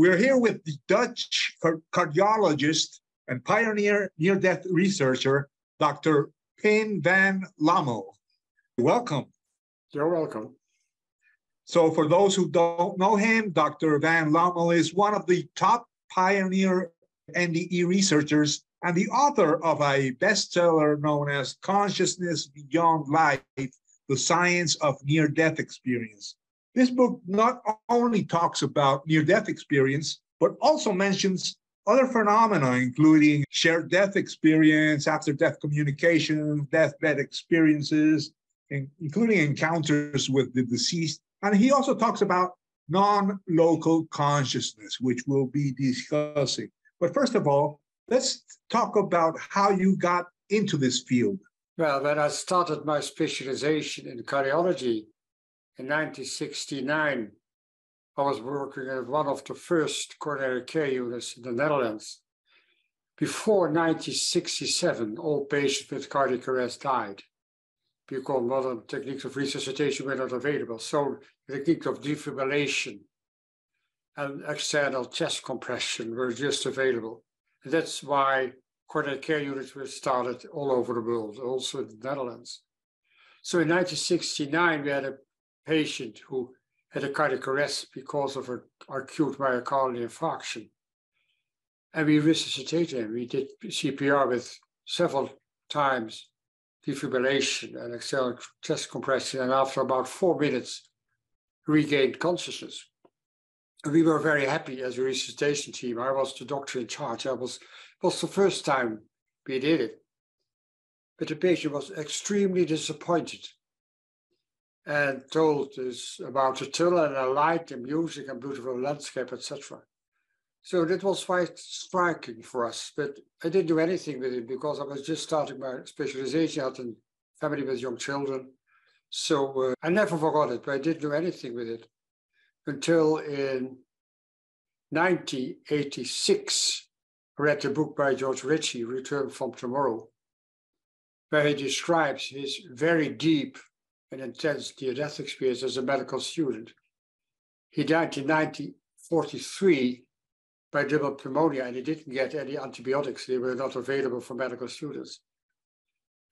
We're here with the Dutch cardiologist and pioneer near-death researcher, Dr. Pim van Lommel. Welcome. You're welcome. So for those who don't know him, Dr. van Lommel is one of the top pioneer NDE researchers and the author of a bestseller known as Consciousness Beyond Life: The Science of Near-Death Experience. This book not only talks about near-death experience, but also mentions other phenomena, including shared death experience, after-death communication, deathbed experiences, including encounters with the deceased. And he also talks about non-local consciousness, which we'll be discussing. But first of all, let's talk about how you got into this field. Well, when I started my specialization in cardiology, in 1969, I was working at one of the first coronary care units in the Netherlands. Before 1967, all patients with cardiac arrest died because modern techniques of resuscitation were not available. So the techniques of defibrillation and external chest compression were just available. And that's why coronary care units were started all over the world, also in the Netherlands. So in 1969, we had a patient who had a cardiac arrest because of an acute myocardial infarction. And we resuscitated him. We did CPR with several times defibrillation and external chest compression, and after about 4 minutes, regained consciousness. And we were very happy as a resuscitation team. I was the doctor in charge. It was the first time we did it. But the patient was extremely disappointed and told us about the tunnel and the light and music and beautiful landscape, etc. So that was quite striking for us, but I didn't do anything with it because I was just starting my specialization out in family with young children. So I never forgot it, but I didn't do anything with it until in 1986, I read the book by George Ritchie, Return from Tomorrow, where he describes his very deep an intense near-death experience as a medical student. He died in 1943 by double pneumonia, and he didn't get any antibiotics. They were not available for medical students.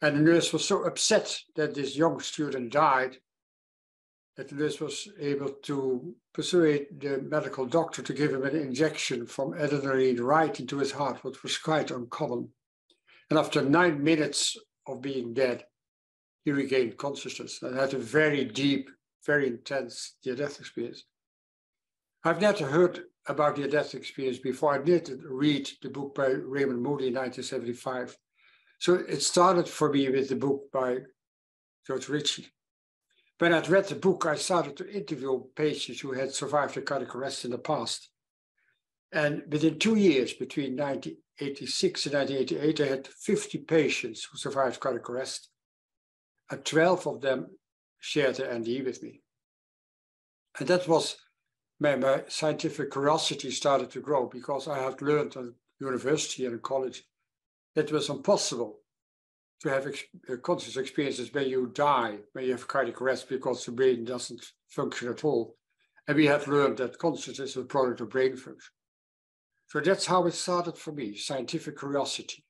And the nurse was so upset that this young student died that the nurse was able to persuade the medical doctor to give him an injection from adrenaline right into his heart, which was quite uncommon. And after 9 minutes of being dead, he regained consciousness and had a very deep, very intense near-death experience. I've never heard about near-death experience before. I did read the book by Raymond Moody in 1975. So it started for me with the book by George Ritchie. When I'd read the book, I started to interview patients who had survived a cardiac arrest in the past. And within 2 years, between 1986 and 1988, I had 50 patients who survived cardiac arrest. 12 of them shared the NDE with me. And that was when my scientific curiosity started to grow, because I had learned at university and in college that it was impossible to have conscious experiences when you die, when you have cardiac arrest, because the brain doesn't function at all. And we had learned that consciousness is a product of brain function. So that's how it started for me, scientific curiosity.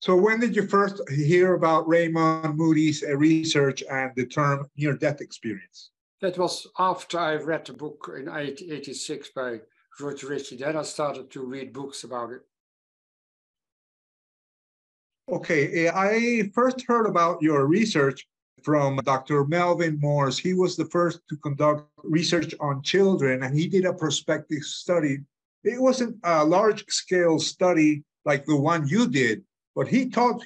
So when did you first hear about Raymond Moody's research and the term near-death experience? That was after I read the book in 1986 by George Ritchie. Then I started to read books about it. Okay, I first heard about your research from Dr. Melvin Morse. He was the first to conduct research on children, and he did a prospective study. It wasn't a large-scale study like the one you did, but he told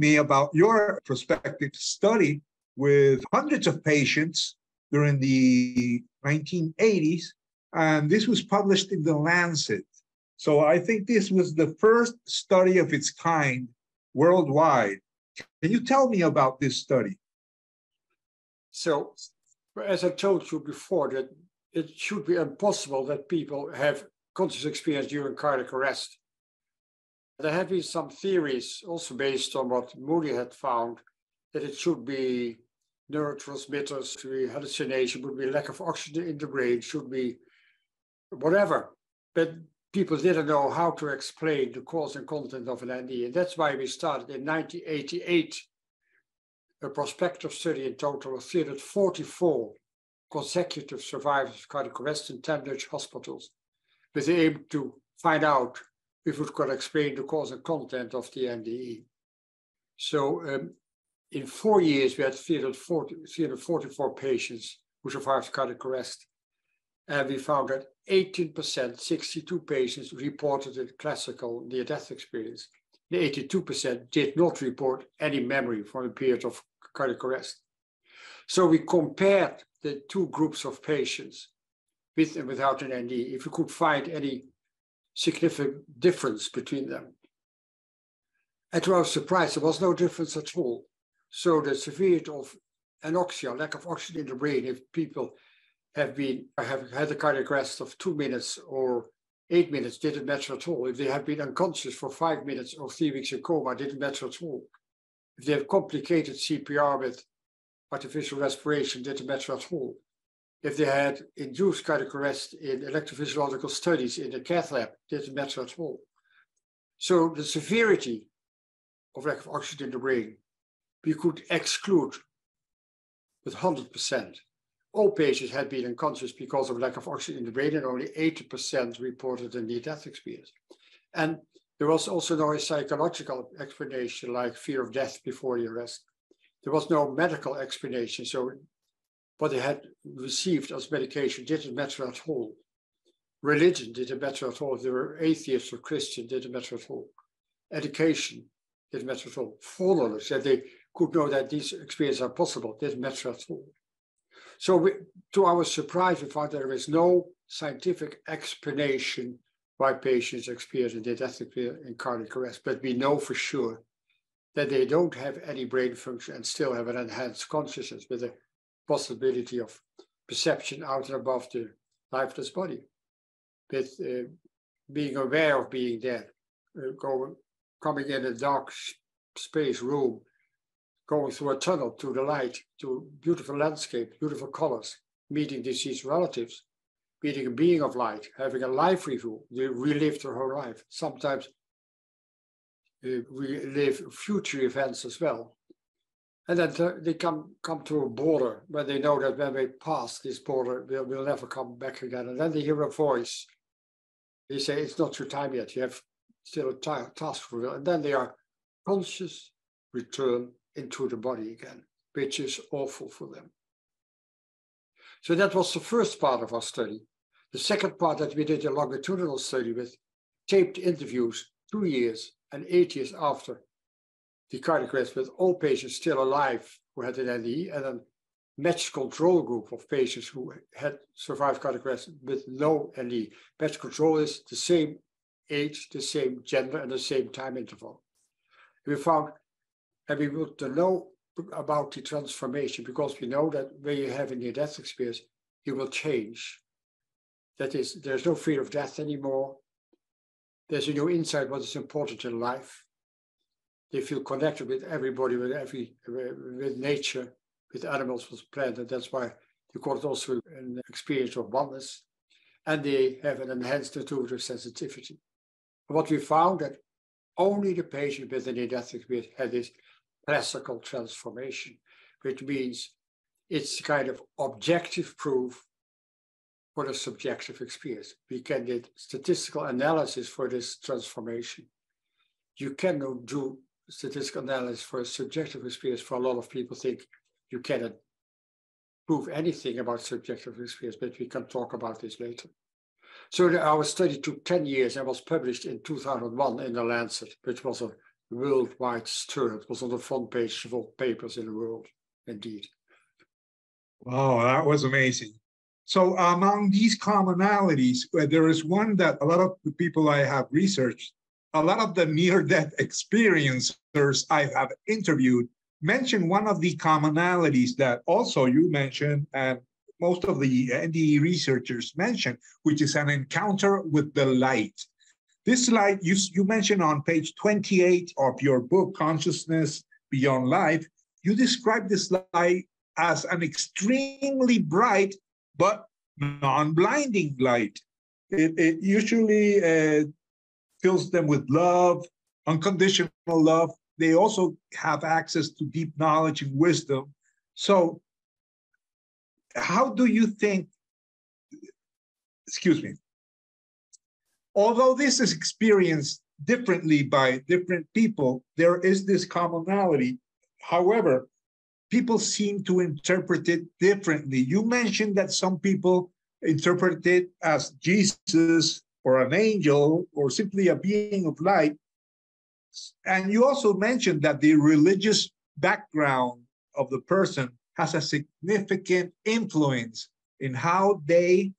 me about your prospective study with hundreds of patients during the 1980s, and this was published in The Lancet. So I think this was the first study of its kind worldwide. Can you tell me about this study? So, as I told you before, that it should be impossible that people have conscious experience during cardiac arrest. There have been some theories also based on what Moody had found that it should be neurotransmitters, should be hallucination, would be lack of oxygen in the brain, should be whatever. But people didn't know how to explain the cause and content of an NDE. And that's why we started in 1988, a prospective study in total of 344 consecutive survivors of cardiac arrest in 10 Dutch hospitals, with the aim to find out if we could explain the cause and content of the NDE. So in 4 years, we had 344 patients who survived cardiac arrest. And we found that 18%, 62 patients, reported a classical near-death experience. The 82% did not report any memory from a period of cardiac arrest. So we compared the two groups of patients with and without an NDE, if we could find any significant difference between them. And to our surprise, there was no difference at all. So the severity of anoxia, lack of oxygen in the brain, if people have had a cardiac arrest of 2 minutes or 8 minutes, didn't matter at all. If they have been unconscious for 5 minutes or 3 weeks in coma, didn't matter at all. If they have complicated CPR with artificial respiration, didn't matter at all. If they had induced cardiac arrest in electrophysiological studies in the cath lab, didn't matter at all. So the severity of lack of oxygen in the brain, we could exclude with 100%. All patients had been unconscious because of lack of oxygen in the brain, and only 80% reported a near-death experience. And there was also no psychological explanation like fear of death before the arrest. There was no medical explanation, so what they had received as medication didn't matter at all. Religion didn't matter at all. If they were atheists or Christian, didn't matter at all. Education didn't matter at all. Foreknowledge, that they could know that these experiences are possible, didn't matter at all. So to our surprise, we found that there is no scientific explanation why patients experience a near-death experience in cardiac arrest, but we know for sure that they don't have any brain function and still have an enhanced consciousness with a possibility of perception out and above the lifeless body, with being aware of being dead, coming in a dark space room, going through a tunnel to the light, to beautiful landscape, beautiful colors, meeting deceased relatives, meeting a being of light, having a life review. They relive their whole life. Sometimes relive future events as well. And then they come to a border where they know that when they pass this border, we'll never come back again. And then they hear a voice. They say, it's not your time yet. You have still a task for you. And then they are conscious, return into the body again, which is awful for them. So that was the first part of our study. The second part that we did a longitudinal study with taped interviews 2 years and 8 years after the cardiac arrest with all patients still alive who had an NDE and a matched control group of patients who had survived cardiac arrest with no NDE. Matched control is the same age, the same gender, and the same time interval. We found, and we want to know about the transformation, because we know that when you have a near-death experience, you will change. That is, there's no fear of death anymore. There's a new insight what is important in life. They feel connected with everybody, with nature, with animals, with plants, and that's why they call it also an experience of oneness. And they have an enhanced intuitive sensitivity. And what we found that only the patient with a near-death experience had this classical transformation, which means it's kind of objective proof for the subjective experience. We can do statistical analysis for this transformation. You cannot do statistical analysis for a subjective experience, for a lot of people think you cannot prove anything about subjective experience, but we can talk about this later. So our study took 10 years and was published in 2001 in The Lancet, which was a worldwide stir. It was on the front page of all papers in the world, indeed. Wow, that was amazing. So among these commonalities, there is one that a lot of the people I have researched, a lot of the near-death experiencers I have interviewed mention one of the commonalities that also you mentioned, and most of the NDE researchers mention, which is an encounter with the light. This light, you mentioned on page 28 of your book, Consciousness Beyond Life, you describe this light as an extremely bright but non-blinding light. It usually fills them with love, unconditional love. They also have access to deep knowledge and wisdom. So how do you think, excuse me, although this is experienced differently by different people, there is this commonality. However, people seem to interpret it differently. You mentioned that some people interpret it as Jesus or an angel or simply a being of light. And you also mentioned that the religious background of the person has a significant influence in how they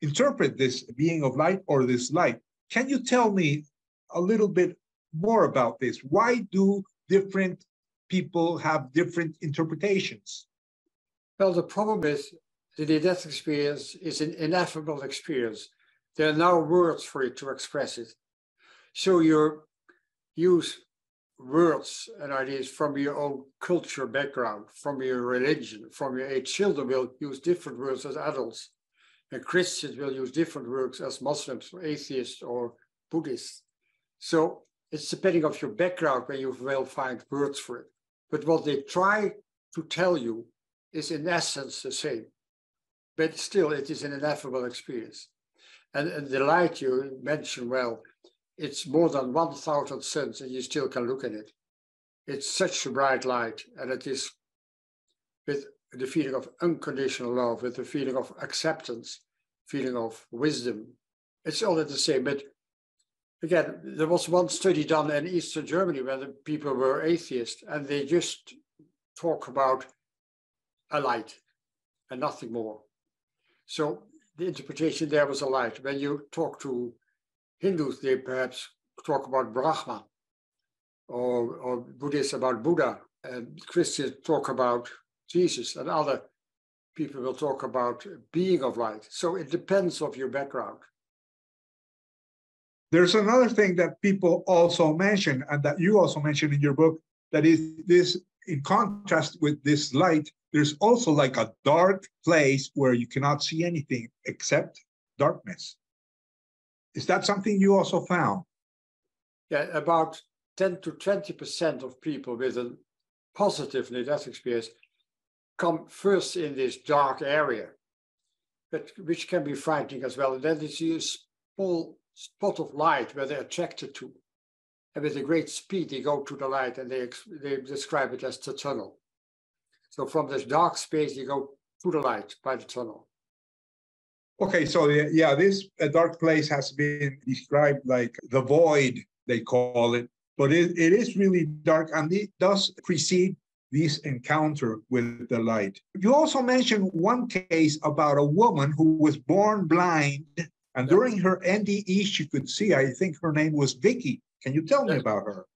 interpret this being of light or this light. Can you tell me a little bit more about this? Why do different people have different interpretations? Well, the problem is the near-death experience is an ineffable experience. There are no words for it to express it. So you use words and ideas from your own culture background, from your religion, from your age. Children will use different words as adults, and Christians will use different words as Muslims or atheists or Buddhists. So it's depending on your background where you will find words for it. But what they try to tell you is in essence the same. But still, it is an ineffable experience. And the light you mentioned, well, it's more than 1,000 suns and you still can look at it. It's such a bright light, and it is with the feeling of unconditional love, with the feeling of acceptance, feeling of wisdom. It's all at the same. But again, there was one study done in Eastern Germany where the people were atheists, and they just talk about a light and nothing more. So the interpretation there was a light. When you talk to Hindus, they perhaps talk about Brahman, or Buddhists about Buddha, and Christians talk about Jesus, and other people will talk about being of light. So it depends on your background. There's another thing that people also mention, and that you also mention in your book, that is this, in contrast with this light, there's also like a dark place where you cannot see anything except darkness. Is that something you also found? Yeah, about 10 to 20% of people with a positive near-death experience come first in this dark area, but which can be frightening as well. And then they see a small spot of light where they're attracted to. And with a great speed, they go to the light, and they describe it as the tunnel. So from this dark space, you go to the light by the tunnel. Okay, so yeah, this dark place has been described like the void, they call it, but it is really dark, and it does precede this encounter with the light. You also mentioned one case about a woman who was born blind, and during her NDE, she could see. I think her name was Vicky. Can you tell me about her?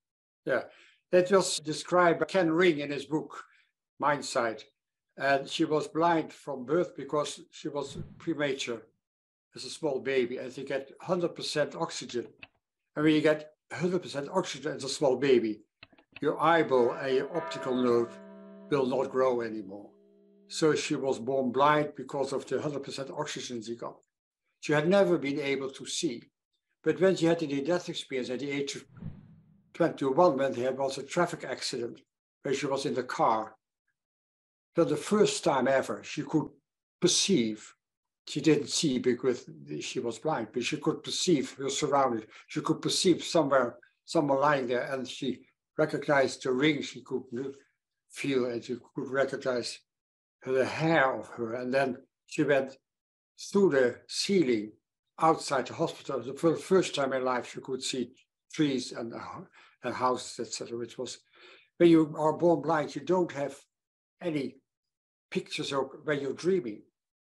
Yeah, that was described by Ken Ring in his book, Mind Sight. And she was blind from birth because she was premature as a small baby, and they get 100% oxygen. And when you get 100% oxygen as a small baby, your eyeball and your optical nerve will not grow anymore. So she was born blind because of the 100% oxygen she got. She had never been able to see. But when she had the near-death experience at the age of 21, when there was a traffic accident where she was in the car, for the first time ever, she could perceive. She didn't see because she was blind, but she could perceive her surroundings. She could perceive someone lying there, and she recognized the ring she could feel, and she could recognize the hair of her. And then she went through the ceiling outside the hospital. For the first time in life, she could see trees and houses, etc. Which was, when you are born blind, you don't have any pictures of where you're dreaming.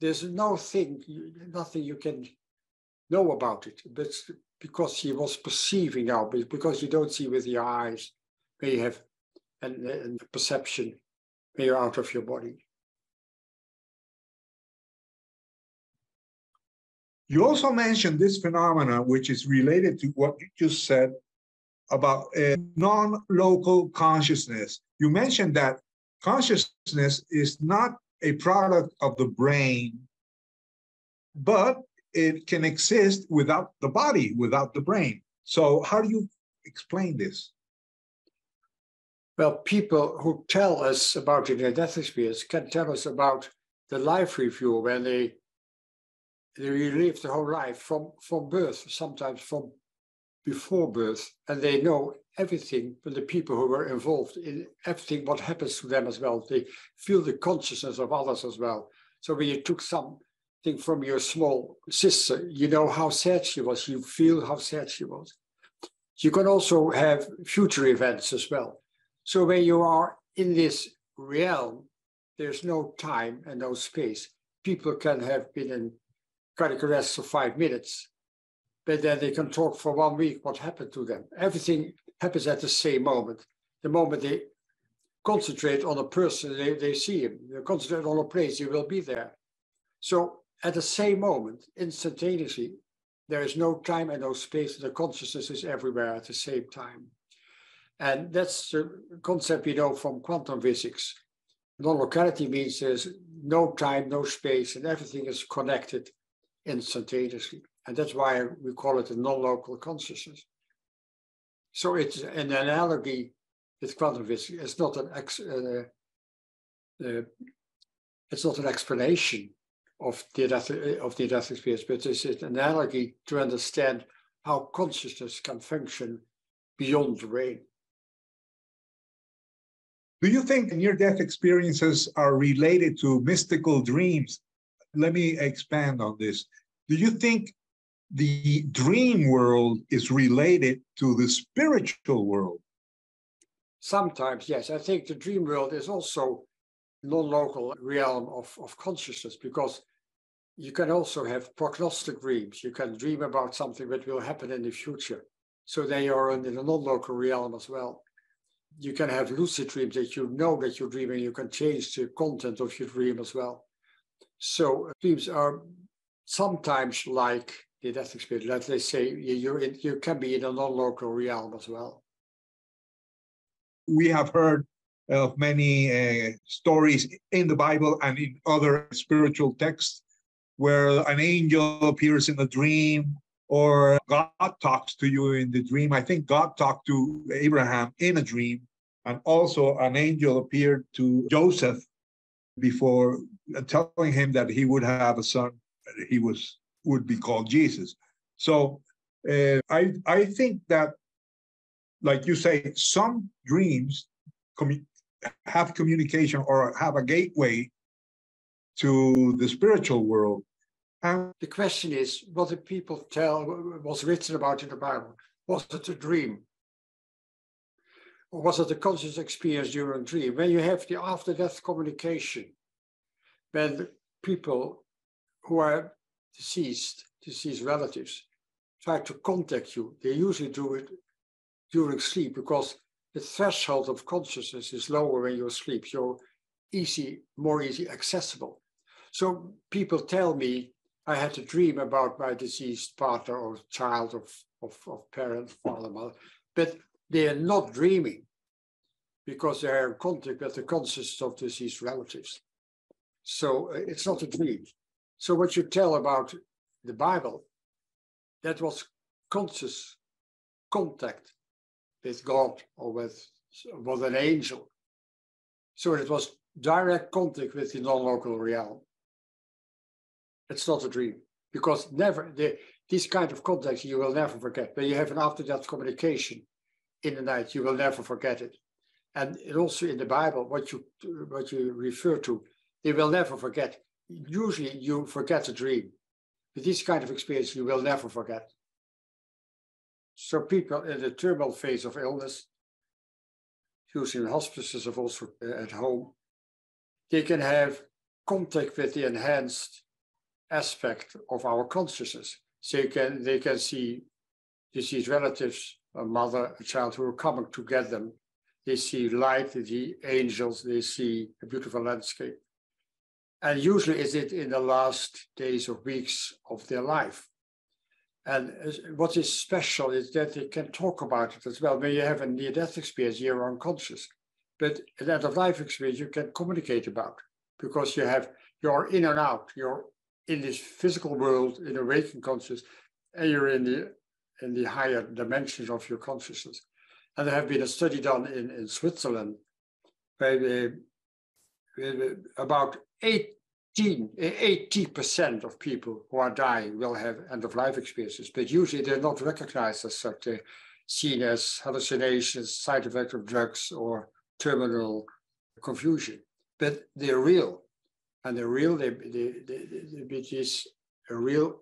There's nothing you can know about it. But because he was perceiving now, because you don't see with your eyes, where you have and perception, where you're out of your body. You also mentioned this phenomena, which is related to what you just said about non-local consciousness. You mentioned that Consciousness is not a product of the brain, but it can exist without the body, without the brain. So how do you explain this? Well, people who tell us about the near-death experience can tell us about the life review, where they relive the whole life from birth, sometimes from before birth, and they know everything, but the people who were involved in everything, what happens to them as well. They feel the consciousness of others as well. So when you took something from your small sister, you know how sad she was, you feel how sad she was. You can also have future events as well. So when you are in this realm, there's no time and no space. People can have been in cardiac arrest for 5 minutes, but then they can talk for 1 week what happened to them. Everything happens at the same moment. The moment they concentrate on a person, they see him. They concentrate on a place, he will be there. So at the same moment, instantaneously, there is no time and no space. The consciousness is everywhere at the same time. And that's the concept we know from quantum physics. Non-locality means there's no time, no space, and everything is connected instantaneously. And that's why we call it a non-local consciousness. So it's an analogy with quantum physics. It's not an explanation of the death experience, but it's an analogy to understand how consciousness can function beyond the brain. Do you think near-death experiences are related to mystical dreams? Let me expand on this. Do you think the dream world is related to the spiritual world? Sometimes, yes. I think the dream world is also a non-local realm of consciousness, because you can also have prognostic dreams. You can dream about something that will happen in the future. So they are in the non-local realm as well. You can have lucid dreams that you know that you're dreaming. You can change the content of your dream as well. So dreams are sometimes like the death experience. Let's say you can be in a non-local realm as well. We have heard of many stories in the Bible and in other spiritual texts where an angel appears in a dream, or God talks to you in the dream. I think God talked to Abraham in a dream, and also an angel appeared to Joseph before telling him that he would have a son. He would be called Jesus. So I think that, like you say, some dreams have communication or have a gateway to the spiritual world. The question is, what the people tell was written about in the Bible. Was it a dream? Or was it a conscious experience during a dream? When you have the after-death communication, when people who are deceased relatives, try to contact you, they usually do it during sleep, because the threshold of consciousness is lower when you're asleep. You're more easily accessible. So people tell me, I had a dream about my deceased partner or child of parent, father, mother, but they are not dreaming, because they are in contact with the consciousness of deceased relatives. So it's not a dream. So what you tell about the Bible, that was conscious contact with God or with an angel. So it was direct contact with the non-local realm. It's not a dream, because these kind of contacts you will never forget. When you have an after-death communication in the night, you will never forget it. And also in the Bible, what you refer to, they will never forget. Usually you forget a dream, but this kind of experience you will never forget. So people in the terminal phase of illness, usually in hospices and also at home, they can have contact with the enhanced aspect of our consciousness. So they can see deceased relatives, a mother, a child who are coming to get them. They see light, they see angels, they see a beautiful landscape. And usually is it in the last days or weeks of their life. And what is special is that they can talk about it as well. When you have a near-death experience, you're unconscious. But an end-of-life experience you can communicate about, because you have, you're in and out, you're in this physical world, in awakened consciousness, and you're in the higher dimensions of your consciousness. And there have been a study done in Switzerland where about 80% of people who are dying will have end-of-life experiences, but usually they're not recognized as such. They're seen as hallucinations, side effects of drugs, or terminal confusion. But they're real, and they're real. It is a real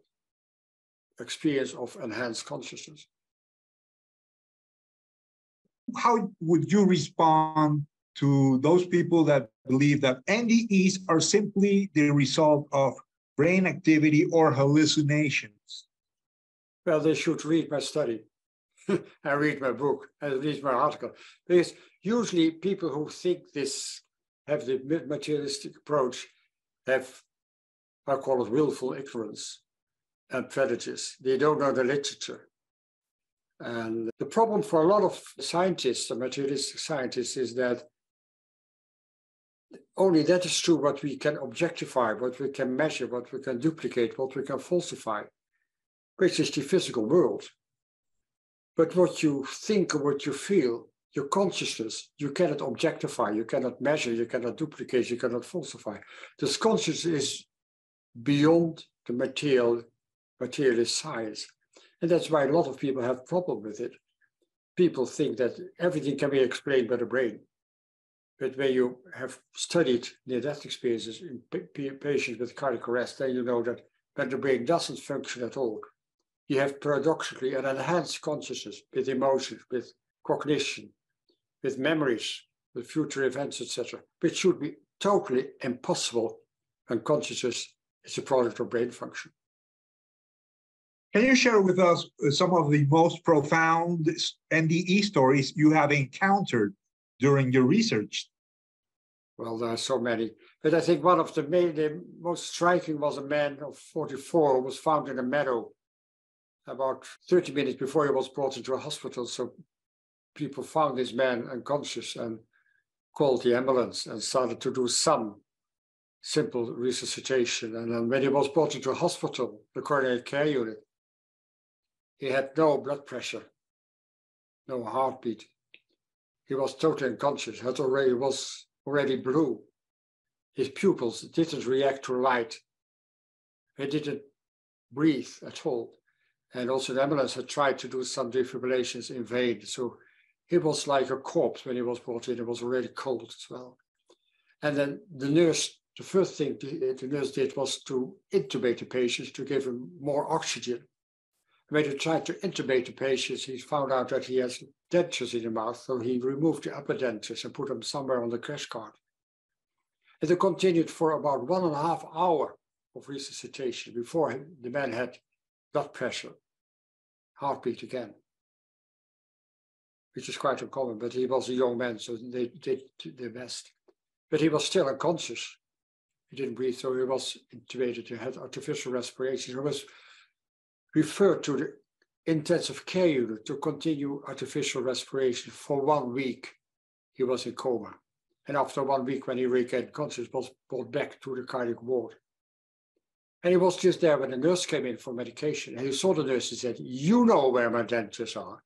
experience of enhanced consciousness. How would you respond to those people that believe that NDEs are simply the result of brain activity or hallucinations? Well, they should read my study and read my book and read my article. Because usually people who think this, have the materialistic approach, have, I call it, willful ignorance and prejudice. They don't know the literature. And the problem for a lot of scientists, the materialistic scientists, is that only that is true what we can objectify, what we can measure, what we can duplicate, what we can falsify, which is the physical world. But what you think or what you feel, your consciousness, you cannot objectify, you cannot measure, you cannot duplicate, you cannot falsify. This consciousness is beyond the materialist science. And that's why a lot of people have problems with it. People think that everything can be explained by the brain. But when you have studied near-death experiences in patients with cardiac arrest, then you know that when the brain doesn't function at all, you have paradoxically an enhanced consciousness with emotions, with cognition, with memories, with future events, etc., which should be totally impossible, and consciousness is a product of brain function. Can you share with us some of the most profound NDE stories you have encountered during your research? Well, there are so many, but I think one of the most striking was a man of 44 who was found in a meadow about 30 minutes before he was brought into a hospital. So people found this man unconscious and called the ambulance and started to do some simple resuscitation. And then when he was brought into a hospital, the coronary care unit, he had no blood pressure, no heartbeat. He was totally unconscious, was already blue. His pupils didn't react to light. He didn't breathe at all. And also the ambulance had tried to do some defibrillations in vain. So he was like a corpse when he was brought in. It was already cold as well. And then the nurse, the first thing the nurse did was to intubate the patients, to give him more oxygen. When he tried to intubate the patients, he found out that he has dentures in his mouth, so he removed the upper dentures and put them somewhere on the crash cart. And they continued for about 1.5 hours of resuscitation before the man had blood pressure, heartbeat again, which is quite uncommon, but he was a young man, so they did their best. But he was still unconscious. He didn't breathe, so he was intubated. He had artificial respiration. He was referred to the intensive care unit to continue artificial respiration for 1 week. He was in coma. And after 1 week, when he regained consciousness, was brought back to the cardiac ward. And he was just there when the nurse came in for medication. And he saw the nurse and said, "You know where my dentures are."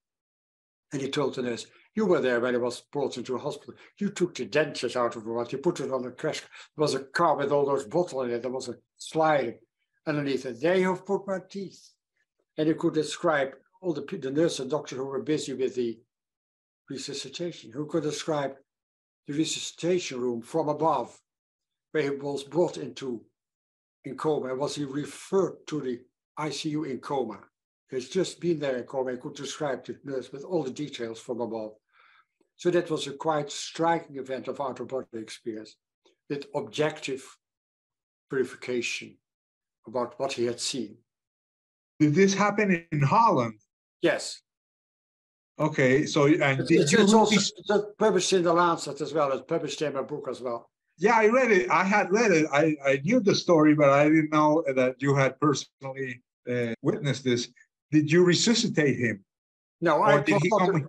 And he told the nurse, "You were there when he was brought into a hospital. You took the dentures out of the mouth. You put it on the crash. There was a car with all those bottles in it. There was a slide underneath it. There you have put my teeth." And he could describe all the nurse and doctor who were busy with the resuscitation, who could describe the resuscitation room from above, where he was brought into in coma. Was he referred to the ICU in coma? He's just been there in coma. He could describe the nurse with all the details from above. So that was a quite striking event of out-of-body experience, with objective verification about what he had seen. Did this happen in Holland? Yes. Okay, so and it's also published in The Lancet as well. It's published in my book as well. Yeah, I read it. I had read it. I knew the story, but I didn't know that you had personally witnessed this. Did you resuscitate him? No, I did. He come...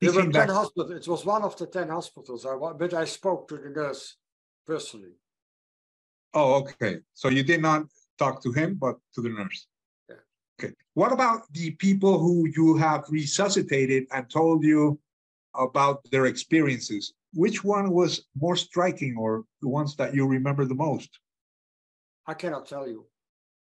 There were 10 hospitals. It was one of the 10 hospitals, but I spoke to the nurse personally. Oh, okay. So you did not talk to him, but to the nurse. Yeah. Okay. What about the people who you have resuscitated and told you about their experiences? Which one was more striking, or the ones that you remember the most? I cannot tell you.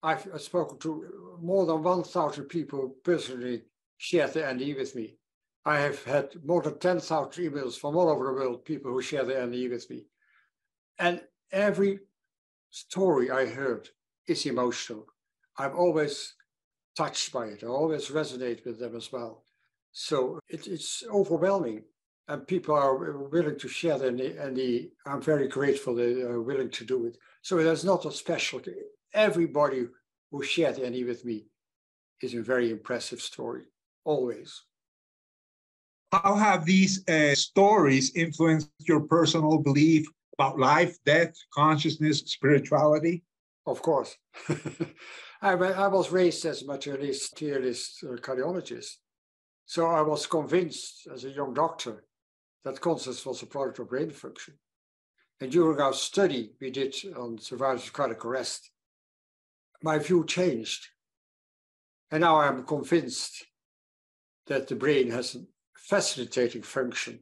I've spoken to more than 1,000 people who personally shared the NDE with me. I have had more than 10,000 emails from all over the world, people who share the NDE with me. And every story I heard is emotional. I'm always touched by it. I always resonate with them as well. So it's overwhelming. And people are willing to share their NDE. I'm very grateful they are willing to do it. So that's not a specialty. Everybody who shared the NDE with me is a very impressive story, always. How have these stories influenced your personal belief about life, death, consciousness, spirituality? Of course. I was raised as a materialist cardiologist. So I was convinced as a young doctor that consciousness was a product of brain function. And during our study we did on survivors of cardiac arrest, my view changed. And now I am convinced that the brain has a facilitating function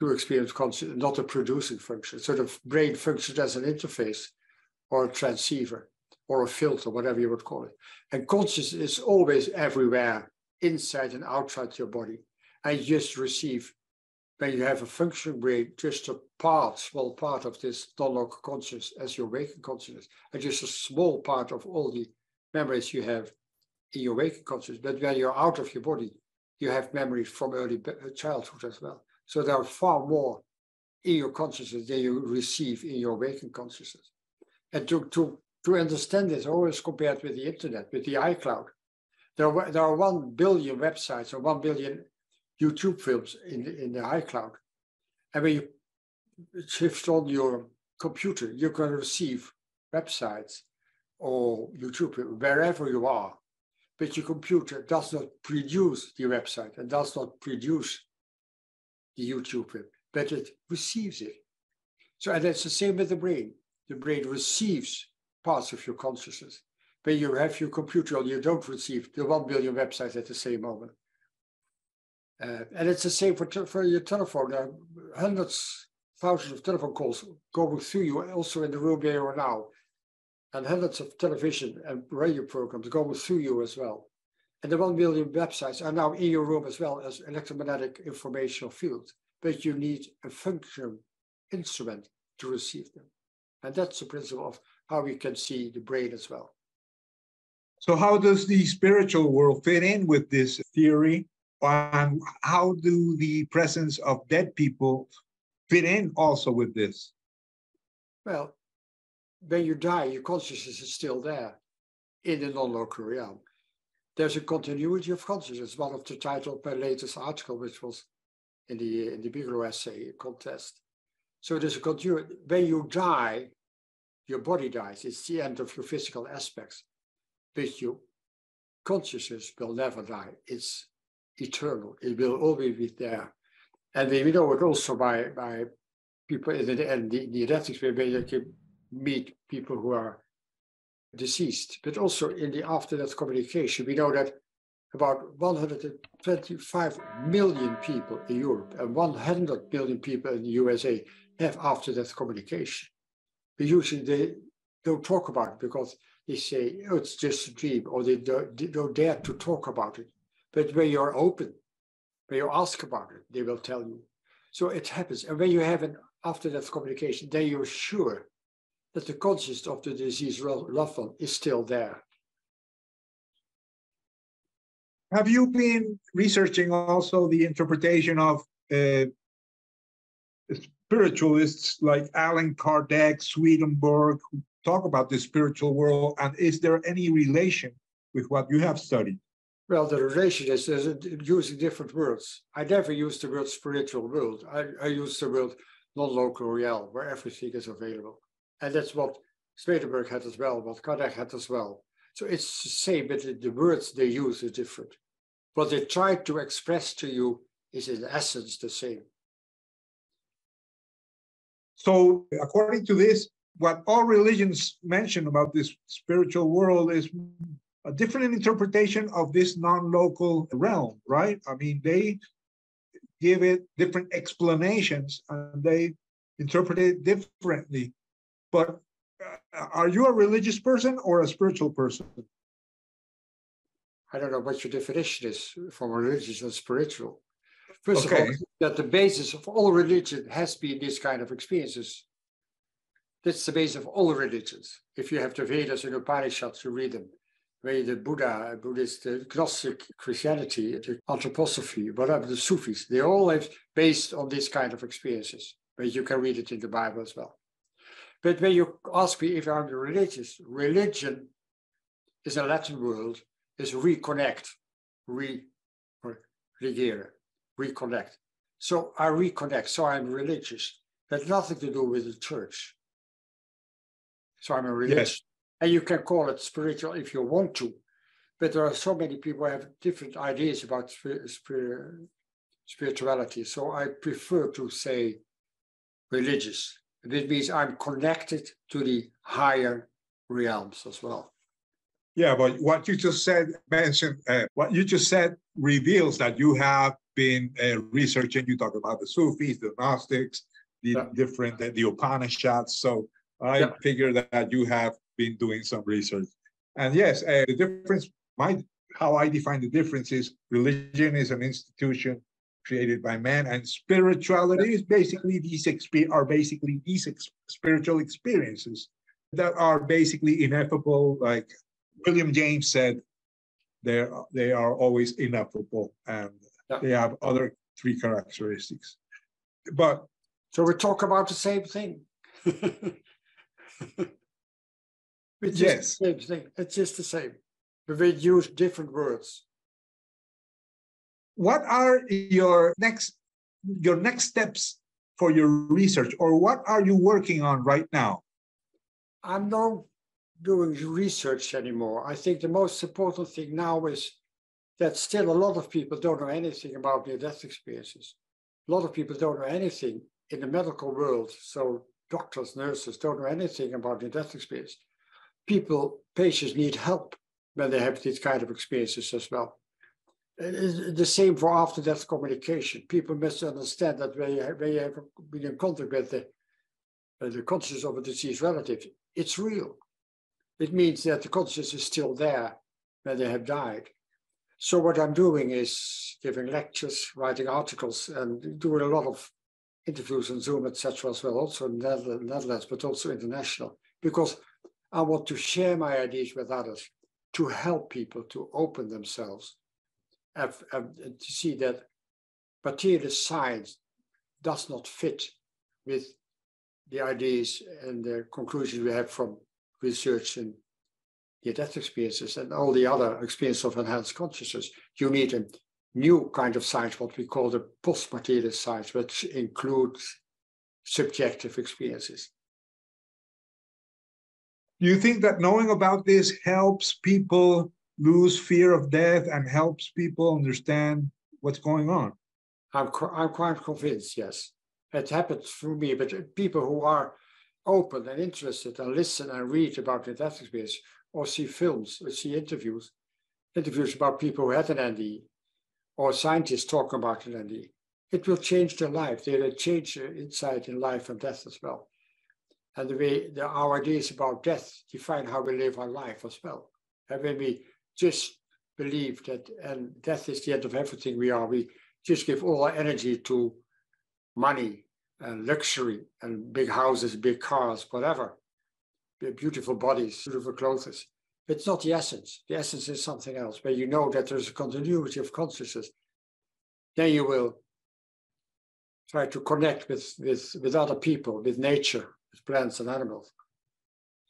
to experience consciousness, not a producing function. So the brain functions as an interface or a transceiver or a filter, whatever you would call it. And consciousness is always everywhere, inside and outside your body. And you just receive, when you have a functioning brain, just a small part of this non-local consciousness as your waking consciousness, and just a small part of all the memories you have in your waking consciousness. But when you're out of your body, you have memories from early childhood as well. So there are far more in your consciousness than you receive in your waking consciousness. And to understand this, I always compared with the internet, with the iCloud. There are 1 billion websites or 1 billion YouTube films in the iCloud. And when you shift on your computer, you can receive websites or YouTube wherever you are. But your computer does not produce the website and does not produce the YouTube film, but it receives it. So, and that's the same with the brain. The brain receives parts of your consciousness. When you have your computer on, you don't receive the 1 billion websites at the same moment. And it's the same for your telephone. There are hundreds, thousands of telephone calls going through you, also in the room where you are now, and hundreds of television and radio programs going through you as well. And the 1 billion websites are now in your room as well as electromagnetic informational field, but you need a functional instrument to receive them. And that's the principle of how we can see the brain as well. So how does the spiritual world fit in with this theory? And how do the presence of dead people fit in also with this? Well, when you die, your consciousness is still there in the non-local realm. There's a continuity of consciousness, one of the title of my latest article, which was in the Bigelow essay contest. So there's a continuity. When you die, your body dies. It's the end of your physical aspects. But your consciousness will never die. It's eternal. It will always be there. And we know it also by people in the near-death experience, where you can meet people who are deceased. But also in the after-death communication, we know that about 125 million people in Europe and 100 million people in the USA have after-death communication. But usually they don't talk about it because they say, oh, it's just a dream, or they don't dare to talk about it. But when you're open, when you ask about it, they will tell you. So it happens. And when you have an after-death communication, then you're sure that the consciousness of the deceased loved one is still there. Have you been researching also the interpretation of spiritualists like Alan Kardec, Swedenborg, who talk about the spiritual world, and is there any relation with what you have studied? Well, the relation is using different words. I never use the word spiritual world. I use the word non-local realm, where everything is available. And that's what Swedenborg had as well, what Kardec had as well. So it's the same, but the words they use are different. What they try to express to you is in essence the same. So according to this, what all religions mention about this spiritual world is a different interpretation of this non-local realm, right? I mean, they give it different explanations and they interpret it differently. But are you a religious person or a spiritual person? I don't know what your definition is from religious and spiritual. First of all, that the basis of all religion has been this kind of experiences. That's the basis of all religions. If you have the Vedas and Upanishads, you read them. Where the Buddha, Buddhist, the Gnostic Christianity, the Anthroposophy, whatever, the Sufis, they all have based on this kind of experiences. But you can read it in the Bible as well. But when you ask me if I'm religious, religion is a Latin word, is reconnect, regere, reconnect. So I reconnect, so I'm religious. That's nothing to do with the church. So I'm a religious. Yes. And you can call it spiritual if you want to, but there are so many people who have different ideas about spirituality. So I prefer to say religious. This means I'm connected to the higher realms as well. Yeah, but what you just said reveals that you have been researching. You talk about the Sufis, the Gnostics, the different the Upanishads. So I figure that you have been doing some research. And yes, the difference, how I define the difference is religion is an institution created by man, and spirituality is basically these spiritual experiences that are basically ineffable. Like William James said, they are always ineffable, and they have other three characteristics. But so we talk about the same thing. It's just the same thing. It's just the same. But we use different words. What are your next steps for your research, or what are you working on right now? I'm not doing research anymore. I think the most important thing now is that still a lot of people don't know anything about near-death experiences. A lot of people don't know anything in the medical world. So doctors, nurses don't know anything about near-death experience. Patients need help when they have these kind of experiences as well. It's the same for after-death communication. People must understand that when you have been in contact with the consciousness of a deceased relative, it's real. It means that the consciousness is still there when they have died. So what I'm doing is giving lectures, writing articles, and doing a lot of interviews on Zoom, etc. as well, also in the Netherlands, but also international, because I want to share my ideas with others, to help people to open themselves and to see that materialist science does not fit with the ideas and the conclusions we have from research and near-death experiences and all the other experiences of enhanced consciousness. You need a new kind of science, what we call the post-materialist science, which includes subjective experiences. Do you think that knowing about this helps people lose fear of death and helps people understand what's going on? I'm quite convinced, yes. It happened through me, but people who are open and interested and listen and read about the death experience, or see films, or see interviews about people who had an NDE, or scientists talking about an NDE, it will change their life. They will change their insight in life and death as well. And the way our ideas about death define how we live our life as well. And when we just believe that death is the end of everything we are, we just give all our energy to money and luxury and big houses, big cars, whatever, beautiful bodies, beautiful clothes. It's not the essence. The essence is something else. But you know that there's a continuity of consciousness. Then you will try to connect with other people, with nature, plants and animals,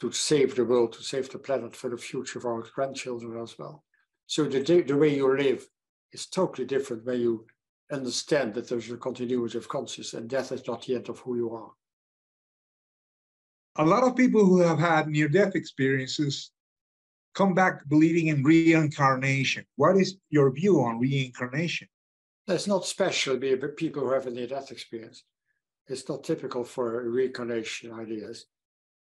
to save the world, to save the planet for the future of our grandchildren as well. So the way you live is totally different when you understand that there's a continuity of consciousness and death is not the end of who you are. A lot of people who have had near-death experiences come back believing in reincarnation. What is your view on reincarnation? It's not special for people who have a near-death experience. It's not typical for reincarnation ideas.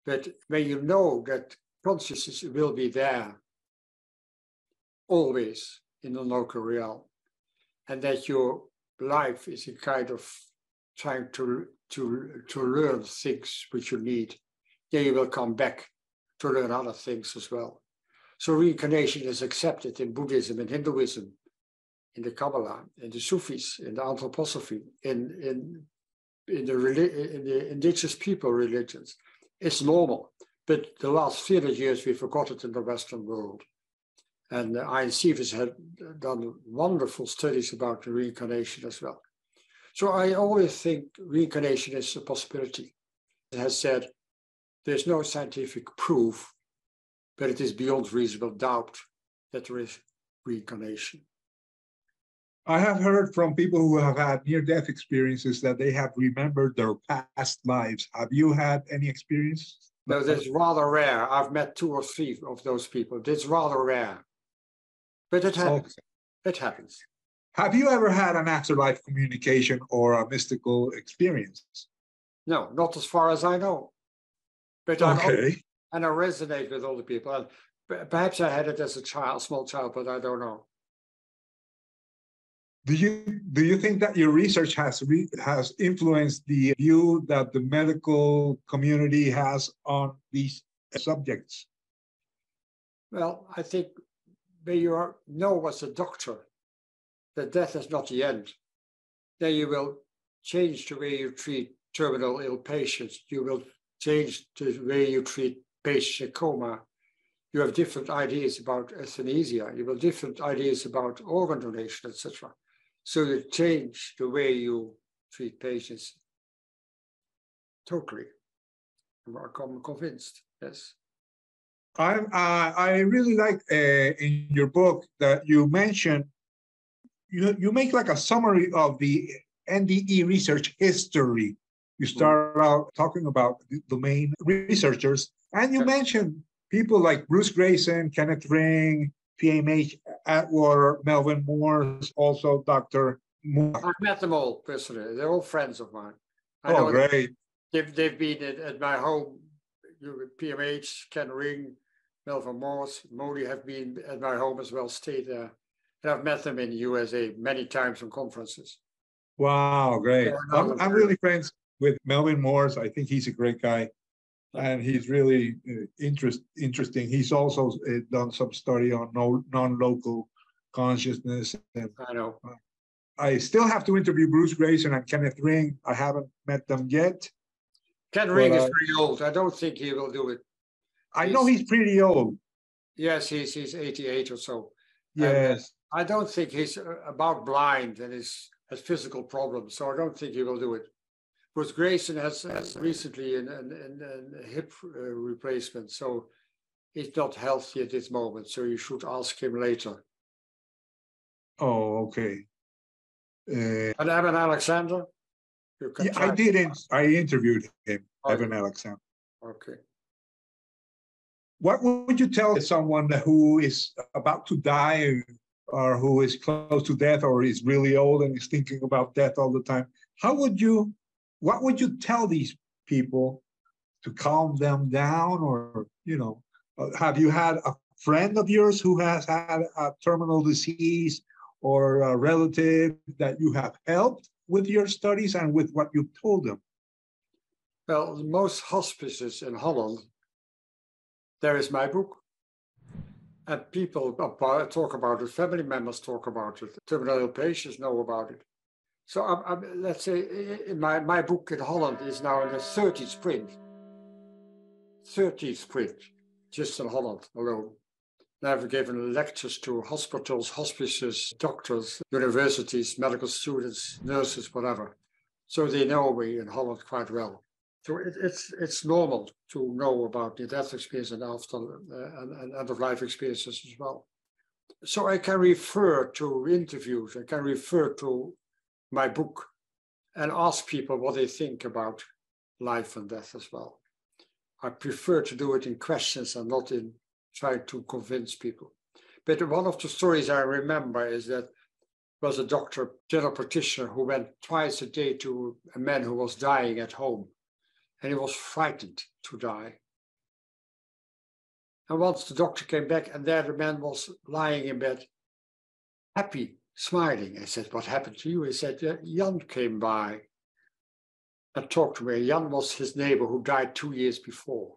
But when you know that consciousness will be there, always in the local realm, and that your life is a kind of trying to learn things which you need, then you will come back to learn other things as well. So reincarnation is accepted in Buddhism, in Hinduism, in the Kabbalah, in the Sufis, in the anthroposophy, in the indigenous people religions. It's normal, but the last 300 years we forgot it in the Western world. And Ian Stevenson had done wonderful studies about reincarnation as well. So I always think reincarnation is a possibility. It has said there's no scientific proof, but it is beyond reasonable doubt that there is reincarnation. I have heard from people who have had near-death experiences that they have remembered their past lives. Have you had any experience? No, that's rather rare. I've met 2 or 3 of those people. That's rather rare. But it happens. Okay. It happens. Have you ever had an afterlife communication or a mystical experience? No, not as far as I know. But okay. And I resonate with all the people. And perhaps I had it as a child, small child, but I don't know. Do you think that your research has influenced the view that the medical community has on these subjects? Well, I think when you know as a doctor that death is not the end, then you will change the way you treat terminal ill patients. You will change the way you treat patients in coma. You have different ideas about euthanasia. You have different ideas about organ donation, etc. So you change the way you treat patients totally. I'm convinced, yes. I really like in your book that you mention, you make like a summary of the NDE research history. You start out talking about the main researchers, and you mention people like Bruce Grayson, Ken Ring, PMH Atwater, Melvin Morse, also Dr. Moore. I've met them all personally. They're all friends of mine. Oh, great. They've been at my home. PMH, Ken Ring, Melvin Morse, Moody have been at my home as well, stayed there. And I've met them in the USA many times on conferences. Wow, great. I'm really friends with Melvin Morse. I think he's a great guy. And he's really interesting. He's also done some study on non-local consciousness. And, I know. I still have to interview Bruce Grayson and Kenneth Ring. I haven't met them yet. Ken Ring is pretty old. I don't think he will do it. I know he's pretty old. Yes, he's 88 or so. Yes. I don't think he's about blind and has physical problems, so I don't think he will do it. Bruce Grayson has recently a hip replacement, so he's not healthy at this moment, so you should ask him later. Oh, okay. And Eben Alexander? Yeah, I interviewed him, okay. Eben Alexander. Okay. What would you tell someone who is about to die or who is close to death or is really old and is thinking about death all the time? What would you tell these people to calm them down? Or, you know, have you had a friend of yours who has had a terminal disease or a relative that you have helped with your studies and with what you've told them? Well, most hospices in Holland, there is my book. And people talk about it, family members talk about it, terminal patients know about it. So let's say my book in Holland is now in the 30th print. 30th print, just in Holland alone. And I've given lectures to hospitals, hospices, doctors, universities, medical students, nurses, whatever. So they know me in Holland quite well. So it's normal to know about the death experience and end-of-life experiences as well. So I can refer to interviews, I can refer to my book and ask people what they think about life and death as well. I prefer to do it in questions and not in trying to convince people. But one of the stories I remember is that was a doctor, general practitioner, who went twice a day to a man who was dying at home, and he was frightened to die. And once the doctor came back, and there the man was lying in bed, happy, smiling. I said, "What happened to you?" He said, "Jan came by and talked to me." Jan was his neighbor who died 2 years before.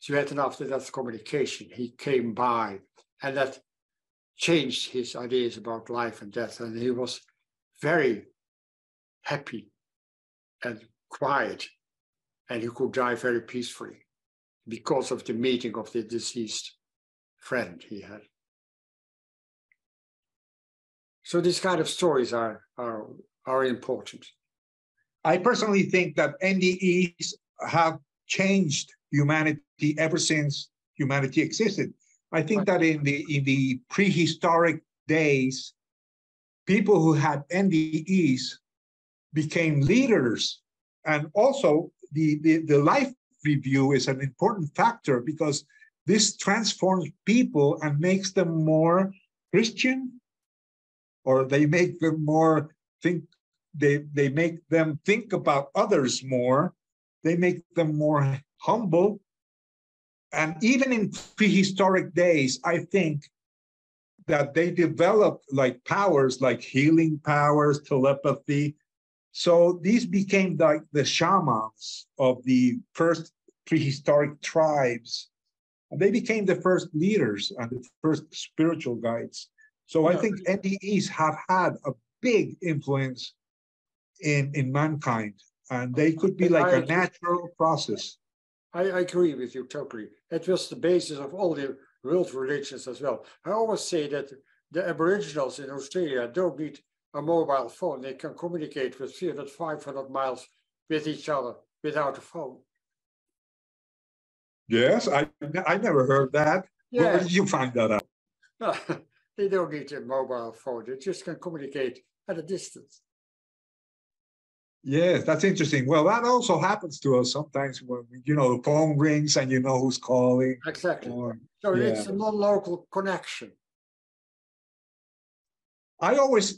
So you had an after-death communication. He came by, and that changed his ideas about life and death, and he was very happy and quiet, and he could die very peacefully because of the meeting of the deceased friend he had. So these kind of stories are important. I personally think that NDEs have changed humanity ever since humanity existed. I think that in the prehistoric days, people who had NDEs became leaders. And also the life review is an important factor because this transforms people and makes them more Christian, or they make them more think, they make them think about others more, they make them more humble. And even in prehistoric days, I think that they developed like powers, like healing powers, telepathy. So these became like the shamans of the first prehistoric tribes. And they became the first leaders and the first spiritual guides. So I think NDEs have had a big influence in mankind, and they could be like a natural process. I agree with you totally. It was the basis of all the world religions as well. I always say that the Aboriginals in Australia don't need a mobile phone. They can communicate with 300, 500 miles with each other without a phone. Yes, I never heard that. Yeah. Where did you find that out? No, they don't need a mobile phone. They just can communicate at a distance. Yes, that's interesting. Well, that also happens to us sometimes when, you know, the phone rings and you know who's calling. Exactly. Or, so yeah. It's a non-local connection. I always...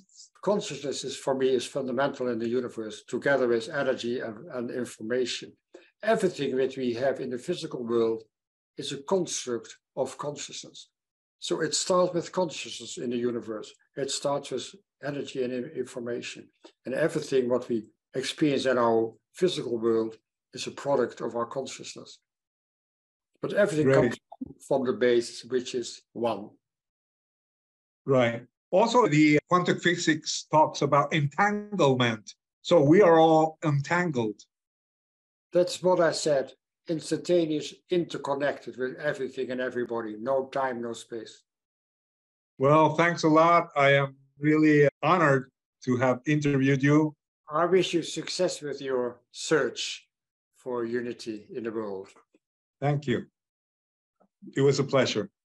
Consciousness is, for me, is fundamental in the universe, together with energy and information. Everything that we have in the physical world is a construct of consciousness. So it starts with consciousness in the universe. It starts with energy and information. And everything what we experience in our physical world is a product of our consciousness. But everything comes from the base, which is one. Right. Also, the quantum physics talks about entanglement. So we are all entangled. That's what I said. Instantaneous, interconnected with everything and everybody. No time, no space. Well, thanks a lot. I am really honored to have interviewed you. I wish you success with your search for unity in the world. Thank you. It was a pleasure.